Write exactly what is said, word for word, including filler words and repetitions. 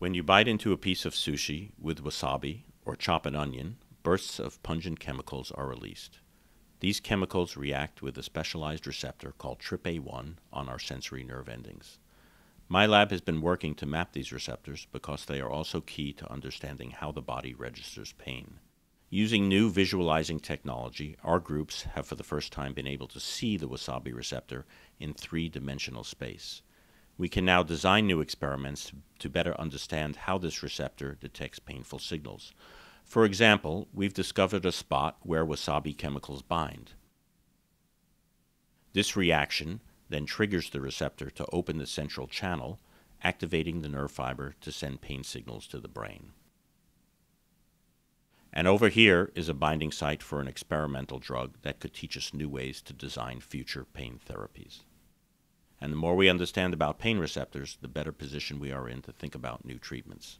When you bite into a piece of sushi with wasabi or chop an onion, bursts of pungent chemicals are released. These chemicals react with a specialized receptor called T R P A one on our sensory nerve endings. My lab has been working to map these receptors because they are also key to understanding how the body registers pain. Using new visualizing technology, our groups have for the first time been able to see the wasabi receptor in three-dimensional space. We can now design new experiments to better understand how this receptor detects painful signals. For example, we've discovered a spot where wasabi chemicals bind. This reaction then triggers the receptor to open the central channel, activating the nerve fiber to send pain signals to the brain. And over here is a binding site for an experimental drug that could teach us new ways to design future pain therapies. And the more we understand about pain receptors, the better position we are in to think about new treatments.